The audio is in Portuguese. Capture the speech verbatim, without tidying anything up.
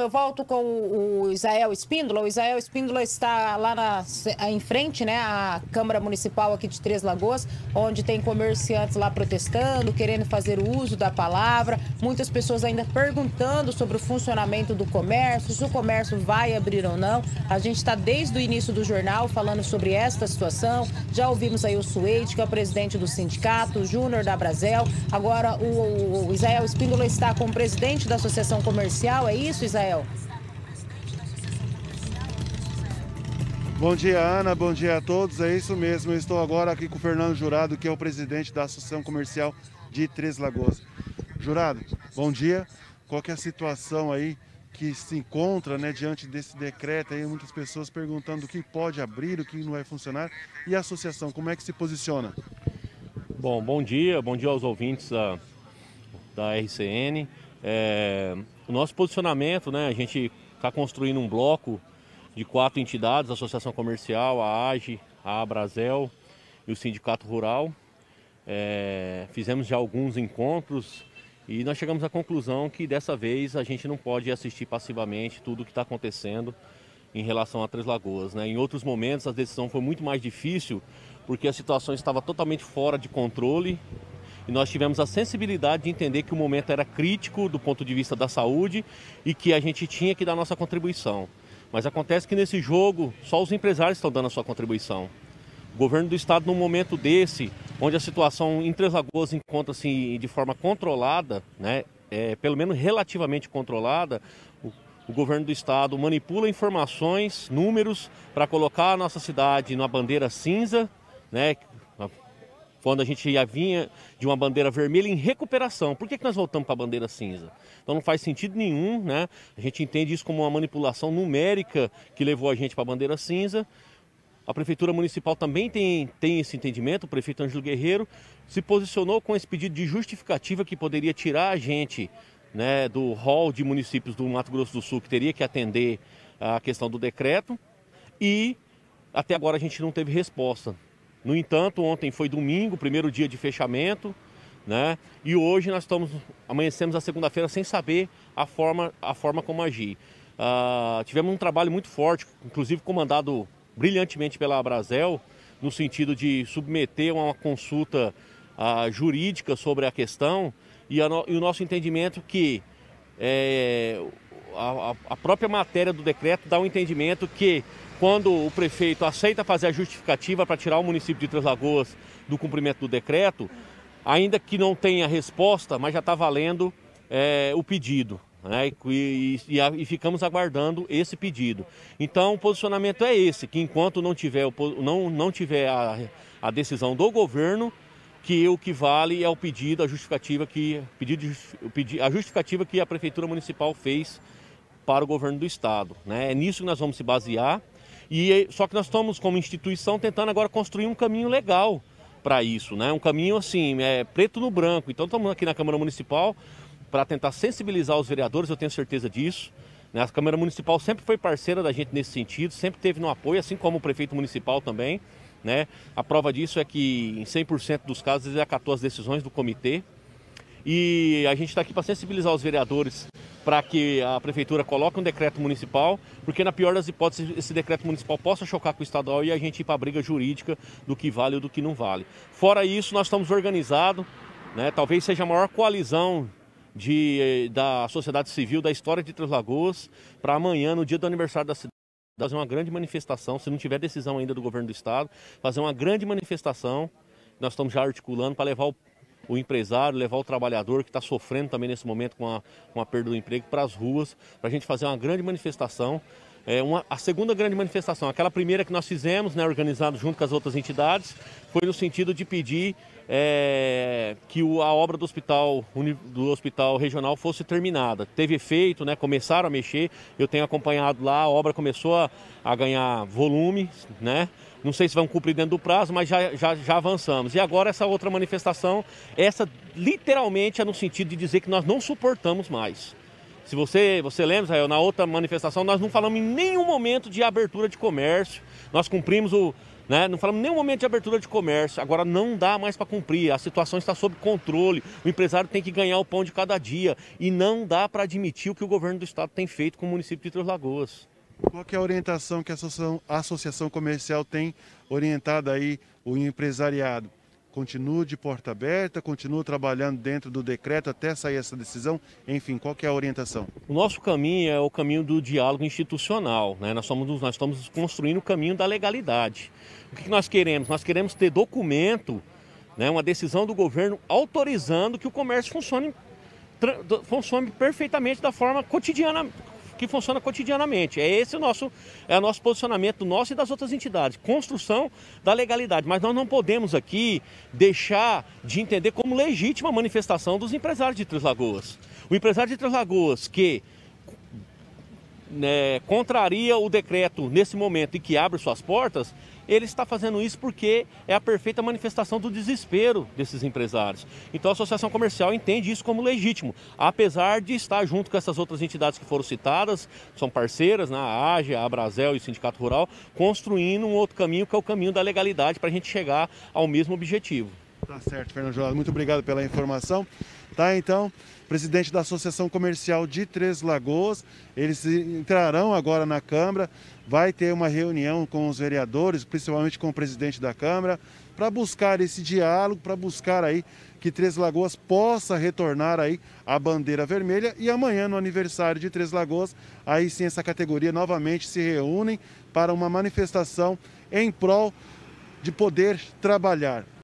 Eu volto com o Isael Espíndola. O Isael Espíndola está lá na, em frente, né, à Câmara Municipal aqui de Três Lagoas, onde tem comerciantes lá protestando, querendo fazer o uso da palavra. Muitas pessoas ainda perguntando sobre o funcionamento do comércio, se o comércio vai abrir ou não. A gente está desde o início do jornal falando sobre esta situação. Já ouvimos aí o Suede, que é o presidente do sindicato, o Júnior da Brasil. Agora o, o Isael Espíndola está com o presidente da Associação Comercial. É isso, Isael? Bom dia, Ana. Bom dia a todos. É isso mesmo. Eu estou agora aqui com o Fernando Jurado, que é o presidente da Associação Comercial de Três Lagoas. Jurado, bom dia. Qual que é a situação aí que se encontra, né, diante desse decreto? Aí muitas pessoas perguntando o que pode abrir, o que não vai funcionar. E a associação, como é que se posiciona? Bom, bom dia. Bom dia aos ouvintes da, da R C N. É... O nosso posicionamento, né, a gente está construindo um bloco de quatro entidades, a Associação Comercial, a A G E, a Abrazel e o Sindicato Rural. É, fizemos já alguns encontros e nós chegamos à conclusão que dessa vez a gente não pode assistir passivamente tudo o que está acontecendo em relação a Três Lagoas, né? Em outros momentos a decisão foi muito mais difícil porque a situação estava totalmente fora de controle. E nós tivemos a sensibilidade de entender que o momento era crítico do ponto de vista da saúde e que a gente tinha que dar nossa contribuição. Mas acontece que nesse jogo só os empresários estão dando a sua contribuição. O governo do estado, num momento desse, onde a situação em Três Lagoas encontra-se de forma controlada, né, é, pelo menos relativamente controlada, o, o governo do estado manipula informações, números, para colocar a nossa cidade na bandeira cinza, né, quando a gente já vinha de uma bandeira vermelha em recuperação. Por que que nós voltamos para a bandeira cinza? Então não faz sentido nenhum, né? A gente entende isso como uma manipulação numérica que levou a gente para a bandeira cinza. A Prefeitura Municipal também tem, tem esse entendimento, o prefeito Ângelo Guerreiro se posicionou com esse pedido de justificativa que poderia tirar a gente, né, do rol de municípios do Mato Grosso do Sul, que teria que atender a questão do decreto, e até agora a gente não teve resposta. No entanto, ontem foi domingo, primeiro dia de fechamento, né? E hoje nós estamos, amanhecemos a segunda-feira sem saber a forma, a forma como agir. Uh, tivemos um trabalho muito forte, inclusive comandado brilhantemente pela Abrazel, no sentido de submeter uma consulta uh, jurídica sobre a questão e, a no, e o nosso entendimento que é, a, a própria matéria do decreto dá um entendimento que quando o prefeito aceita fazer a justificativa para tirar o município de Três Lagoas do cumprimento do decreto, ainda que não tenha resposta, mas já está valendo é, o pedido, né? E, e, e ficamos aguardando esse pedido. Então o posicionamento é esse, que enquanto não tiver, não, não tiver a, a decisão do governo, que o que vale é o pedido, a justificativa que, pedido, a justificativa que a Prefeitura Municipal fez para o governo do estado, né? É nisso que nós vamos se basear. E, só que nós estamos, como instituição, tentando agora construir um caminho legal para isso, né? Um caminho assim, é, preto no branco. Então estamos aqui na Câmara Municipal para tentar sensibilizar os vereadores, eu tenho certeza disso, né? A Câmara Municipal sempre foi parceira da gente nesse sentido, sempre teve no apoio, assim como o prefeito municipal também, né? A prova disso é que em cem por cento dos casos ele acatou as decisões do comitê. E a gente está aqui para sensibilizar os vereadores para que a prefeitura coloque um decreto municipal, porque na pior das hipóteses esse decreto municipal possa chocar com o estadual e a gente ir para a briga jurídica do que vale ou do que não vale. Fora isso, nós estamos organizados, né? Talvez seja a maior coalizão de, da sociedade civil da história de Três Lagoas para amanhã, no dia do aniversário da cidade, fazer uma grande manifestação, se não tiver decisão ainda do governo do estado, fazer uma grande manifestação, nós estamos já articulando para levar o o empresário, levar o trabalhador que está sofrendo também nesse momento com a, com a perda do emprego para as ruas, para a gente fazer uma grande manifestação. É uma, a segunda grande manifestação, aquela primeira que nós fizemos, né, organizado junto com as outras entidades, foi no sentido de pedir é, que o, a obra do hospital, do hospital regional fosse terminada. Teve efeito, né, começaram a mexer, eu tenho acompanhado lá, a obra começou a, a ganhar volume, né? Não sei se vão cumprir dentro do prazo, mas já, já, já avançamos. E agora essa outra manifestação, essa literalmente é no sentido de dizer que nós não suportamos mais. Se você, você lembra, Israel, na outra manifestação nós não falamos em nenhum momento de abertura de comércio. Nós cumprimos o, né? Não falamos em nenhum momento de abertura de comércio, agora não dá mais para cumprir, a situação está sob controle, o empresário tem que ganhar o pão de cada dia e não dá para admitir o que o governo do estado tem feito com o município de Três Lagoas. Qual que é a orientação que a associação, a associação comercial tem orientado aí o empresariado? Continua de porta aberta, continua trabalhando dentro do decreto até sair essa decisão? Enfim, qual que é a orientação? O nosso caminho é o caminho do diálogo institucional, né? Nós somos, nós estamos construindo o caminho da legalidade. O que nós queremos? Nós queremos ter documento, né, uma decisão do governo autorizando que o comércio funcione, funcione perfeitamente da forma cotidiana, que funciona cotidianamente. É esse o nosso, é o nosso posicionamento, nosso e das outras entidades. Construção da legalidade. Mas nós não podemos aqui deixar de entender como legítima a manifestação dos empresários de Três Lagoas. O empresário de Três Lagoas que né, contraria o decreto nesse momento e que abre suas portas, ele está fazendo isso porque é a perfeita manifestação do desespero desses empresários. Então a Associação Comercial entende isso como legítimo, apesar de estar junto com essas outras entidades que foram citadas, que são parceiras, né, a A G E, a Abrazel e o Sindicato Rural, construindo um outro caminho que é o caminho da legalidade para a gente chegar ao mesmo objetivo. Tá certo, Fernando Jurado. Muito obrigado pela informação. Tá, então, presidente da Associação Comercial de Três Lagoas, eles entrarão agora na Câmara, vai ter uma reunião com os vereadores, principalmente com o presidente da Câmara, para buscar esse diálogo, para buscar aí que Três Lagoas possa retornar aí à bandeira vermelha. E amanhã, no aniversário de Três Lagoas, aí sim essa categoria novamente se reúnem para uma manifestação em prol de poder trabalhar.